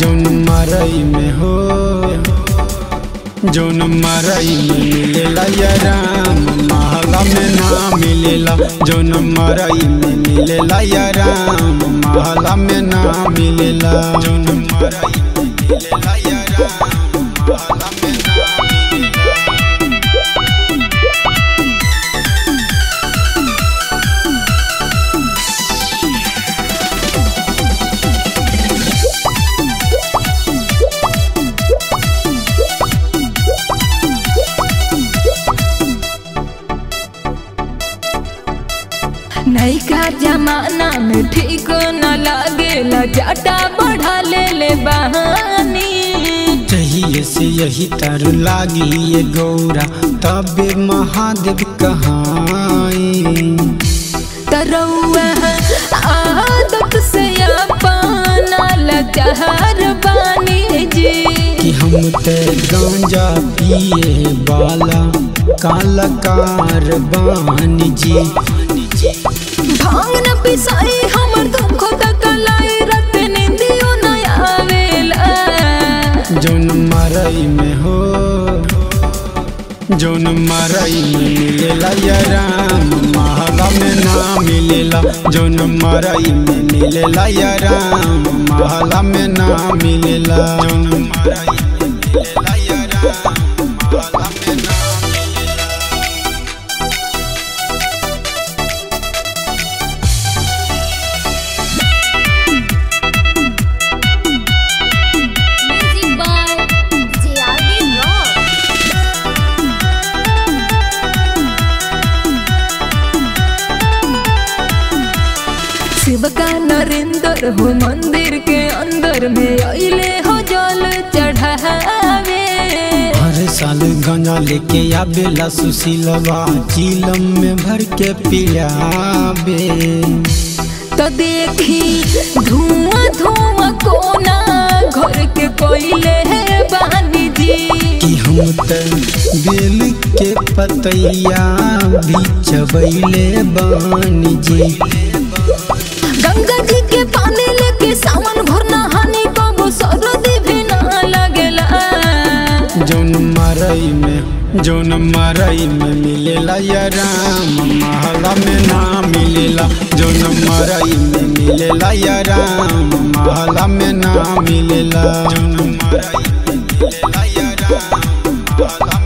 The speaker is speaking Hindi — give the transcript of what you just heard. जौन मरई में हो, जौन मरई में मिलेला आराम, महला में ना मिलेला। जौन मरई में मिलेला आराम, महला में ना मिलेला। जौन मरई में मिलेला आराम, महला में ना मिलेला। नैका जमाना में ठीक न लागेला, जाटा बढ़ा ले बहानी। चाहिए से यही तारू लागी ये गौरा, तबे महादेव कहाई। तरौआ आदत से अपना लचार बानी जी, कि हम ते गांजा पिए वाला काला कारबान जी। भांग न पिसाई हमर दुखो तक लाई, रत निंदियो न आवेला। जौन मरई में हो, जौन मरई में मिलेला आराम, महला में ना मिलेला। जौन मरई में मिलेला आराम, महला में ना मिलेला। जौन मरई में मिलेला आराम, महला में ना। शिवका नरेंद्र हो मंदिर के अंदर में आइले हो जल चढ़ावे। हर साल गंजा लेके आवेला सुशीलवा, चिलम में भर के पियावे। तो देखी धुआं धुआं कोना घर के कोयले है बानी जी, कि हम ते बेल के पतैया भी चबैले बानी जी। गंगा जी के पानी लेके सावन भर नहानी, कबो सरदी भी ना लगेला। जौन मरई में मिलेला आराम, महला में ना मिलेला। जौन मरई में मिलेला आराम, महला में ना मिलेला। जौन मरई में मिलेला आराम, महला।